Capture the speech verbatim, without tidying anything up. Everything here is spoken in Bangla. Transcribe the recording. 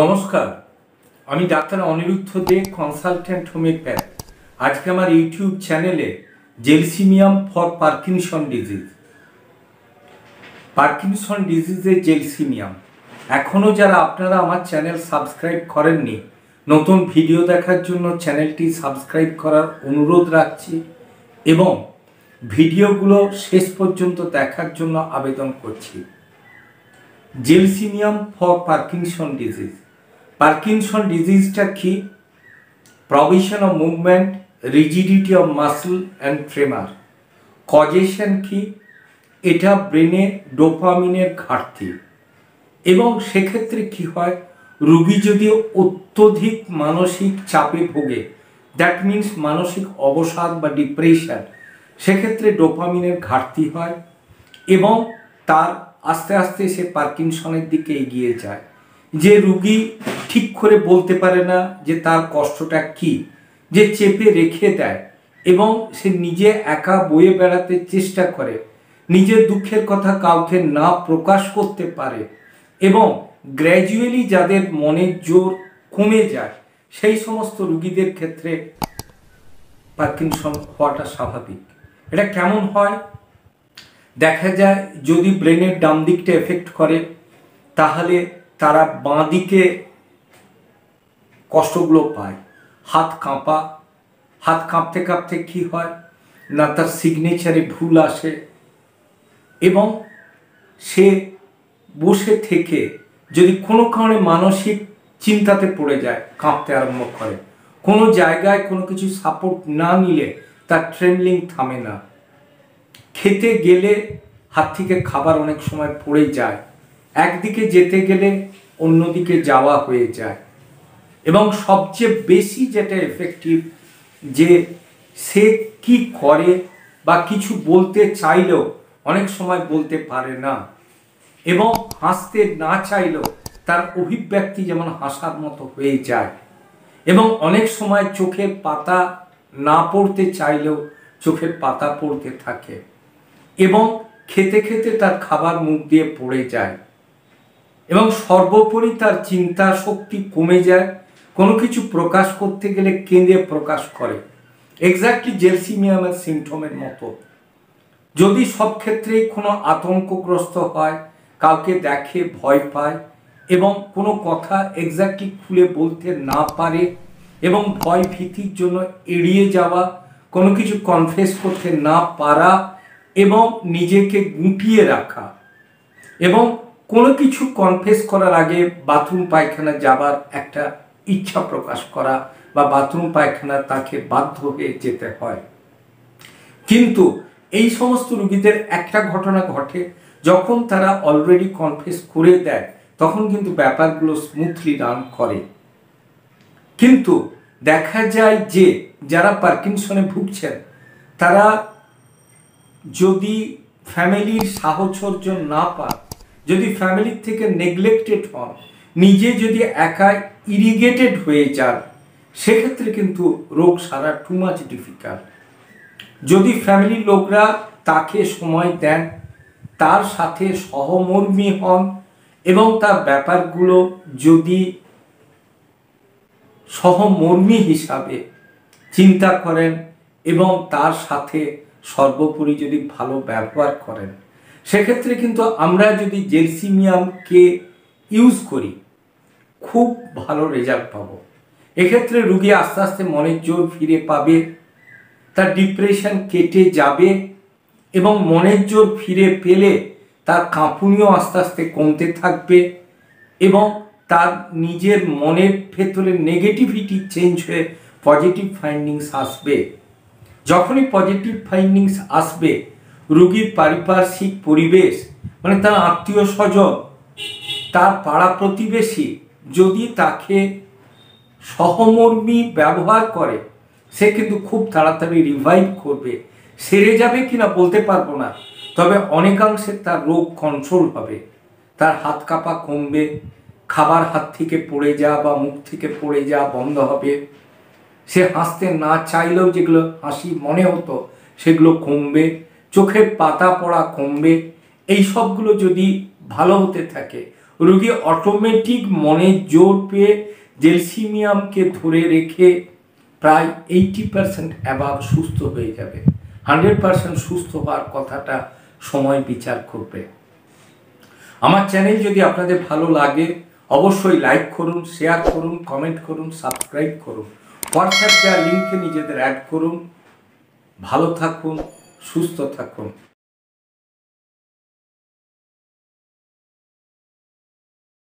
নমস্কার, আমি doctor Aniruddha Dey, consultant homeopath. আজকে আমার ইউটিউব চ্যানেলে gelsemium for Parkinson disease, Parkinson ডিজিজের জেলসিমিয়াম। এখনও যারা আপনারা আমার চ্যানেল সাবস্ক্রাইব করেননি, নতুন ভিডিও দেখার জন্য চ্যানেলটি সাবস্ক্রাইব করার অনুরোধ রাখছি এবং ভিডিওগুলো শেষ পর্যন্ত দেখার জন্য আবেদন করছি। Gelsemium for Parkinson disease. Parkinson ডিজিজটা কি? Provision of movement, rigidity of muscle and tremor. Causation কি? এটা ব্রেনে ডোপামিনের ঘাটতি। এবং সেক্ষেত্রে কি হয়, রুগী যদি অত্যধিক মানসিক চাপে ভোগে, দ্যাট মিনস মানসিক অবসাদ বা ডিপ্রেশন, সেক্ষেত্রে ডোপামিনের ঘাটতি হয় এবং তার আস্তে আস্তে সে পার্কিনসনের দিকে এগিয়ে যায়। যে রুগী ঠিক করে বলতে পারে না যে তার কষ্টটা কি, যে চেপে রেখে দেয় এবং সে নিজে একা বয়ে বেড়াতে চেষ্টা করে, নিজের দুঃখের কথা কাউকে না প্রকাশ করতে পারে এবং গ্র্যাজুয়ালি যাদের মনের জোর কমে যায়, সেই সমস্ত রুগীদের ক্ষেত্রে পার্কিনসন হওয়াটা স্বাভাবিক। এটা কেমন হয়? দেখা যায় যদি ব্রেনের ডান দিকটা এফেক্ট করে, তাহলে তারা বাঁ দিকে কষ্টগুলো পায়। হাত কাঁপা, হাত কাঁপতে কাঁপতে কি হয় না, তার সিগনেচারে ভুল আসে এবং সে বসে থেকে যদি কোনো কারণে মানসিক চিন্তাতে পড়ে যায়, কাঁপতে আরম্ভ করে। কোনো জায়গায় কোনো কিছু সাপোর্ট না নিলে তার ট্রেমলিং থামে না। খেতে গেলে হাত থেকে খাবার অনেক সময় পড়ে যায়, একদিকে যেতে গেলে অন্যদিকে যাওয়া হয়ে যায়। এবং সবচেয়ে বেশি যেটা এফেক্টিভ, যে সে কি করে বা কিছু বলতে চাইলেও অনেক সময় বলতে পারে না এবং হাসতে না চাইলেও তার অভিব্যক্তি যেমন হাসার মতো হয়ে যায়। এবং অনেক সময় চোখে পাতা না পড়তে চাইলেও চোখের পাতা পড়তে থাকে এবং খেতে খেতে তার খাবার মুখ দিয়ে পড়ে যায়। এবং সর্বোপরি তার চিন্তা শক্তি কমে যায়, কোনো কিছু প্রকাশ করতে গেলে কেঁদে প্রকাশ করে। এক্স্যাক্টলি জেলসিমিয়ামের সিমটমের মতো। যদি সব ক্ষেত্রেই কোনো আতঙ্কগ্রস্ত হয়, কাউকে দেখে ভয় পায় এবং কোনো কথা এক্স্যাক্টলি খুলে বলতে না পারে এবং ভয় ভীতির জন্য এড়িয়ে যাওয়া, কোনো কিছু কনফেস করতে না পারা এবং নিজেকে গুটিয়ে রাখা এবং কোনো কিছু কনফেস করার আগে বাথরুম পায়খানা যাবার একটা ইচ্ছা প্রকাশ করা বা বাথরুম পায়খানা তাকে বাধ্য হয়ে যেতে হয়। কিন্তু এই সমস্ত রুগীদের একটা ঘটনা ঘটে, যখন তারা অলরেডি কনফেস করে দেয় তখন কিন্তু ব্যাপারগুলো স্মুথলি রান করে। কিন্তু দেখা যায় যে যারা পার্কিনসনে ভুগছেন, তারা যদি ফ্যামিলির সাহচর্য না পান, যদি ফ্যামিলির থেকে নেগলেক্টেড হন, নিজে যদি একা ইরিগেটেড হয়ে যান, সেক্ষেত্রে কিন্তু রোগ সারা টু মাচ ডিফিকাল্ট। যদি ফ্যামিলির লোকরা তাকে সময় দেন, তার সাথে সহমর্মী হন এবং তার ব্যাপারগুলো যদি সহমর্মী হিসাবে চিন্তা করেন এবং তার সাথে সর্বোপরি যদি ভালো ব্যবহার করেন, সেক্ষেত্রে কিন্তু আমরা যদি জেলসিমিয়ামকে ইউজ করি, খুব ভালো রেজাল্ট পাবো। এক্ষেত্রে রুগী আস্তে আস্তে মনের জোর ফিরে পাবে, তার ডিপ্রেশন কেটে যাবে এবং মনের জোর ফিরে পেলে তার কাঁপুনিও আস্তে আস্তে কমতে থাকবে এবং তার নিজের মনের ভেতরে নেগেটিভিটি চেঞ্জ হয়ে পজিটিভ ফাইন্ডিংস আসবে। যখনই পজিটিভ ফাইন্ডিংস আসবে, রুগীর পারিপার্শ্বিক পরিবেশ, মানে তার আত্মীয় স্বজন, তার পাড়া প্রতিবেশী যদি তাকে সহমর্মী ব্যবহার করে, সে কিন্তু খুব তাড়াতাড়ি রিভাইভ করবে। সেরে যাবে কিনা বলতে পারবো না, তবে অনেকাংশে তার রোগ কন্ট্রোল হবে। তার হাত কাঁপা কমবে, খাবার হাত থেকে পড়ে যাওয়া বা মুখ থেকে পড়ে যাওয়া বন্ধ হবে, সে হাসতে না চাইলেও যেগুলো হাসি মনে হতো সেগুলো কমবে, চোখের পাতা পড়া কমবে। এই সবগুলো যদি ভালো হতে থাকে, रोगी অটোমেটিক মনে জোর পেয়ে জেলসিমিয়ামকে ধরে রেখে প্রায় এইটি পার্সেন্ট অ্যাভাব সুস্থ হয়ে যাবে। হান্ড্রেড পার্সেন্ট সুস্থ হওয়ার কথাটা সময় বিচার করবে। আমার চ্যানেল যদি আপনাদের ভালো লাগে অবশ্যই লাইক করুন, শেয়ার করুন, কমেন্ট করুন, সাবস্ক্রাইব করুন, হোয়াটসঅ্যাপ দেওয়া লিঙ্কে নিজেদের অ্যাড করুন। ভালো থাকুন, সুস্থ থাকুন।